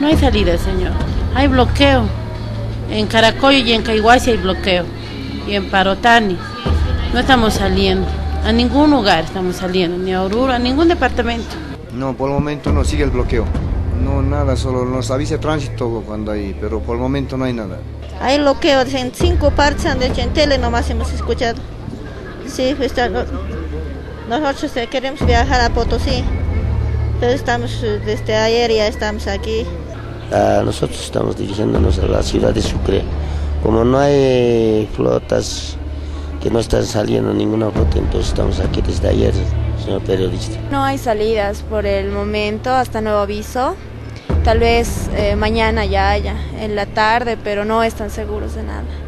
No hay salida, señor. Hay bloqueo. En Caracollo y en Caiguasi hay bloqueo. Y en Parotani. No estamos saliendo. A ningún lugar estamos saliendo. Ni a Oruro, a ningún departamento. No, por el momento no sigue el bloqueo. No, nada, solo nos avisa tránsito cuando hay, pero por el momento no hay nada. Hay bloqueo en 5 partes, han dicho en tele, nomás hemos escuchado. Sí, pues, nosotros queremos viajar a Potosí, pero estamos desde ayer ya estamos aquí. Nosotros estamos dirigiéndonos a la ciudad de Sucre. Como no hay flotas que no están saliendo ninguna flota, entonces estamos aquí desde ayer, señor periodista. No hay salidas por el momento, hasta nuevo aviso. Tal vez mañana ya haya, en la tarde, pero no están seguros de nada.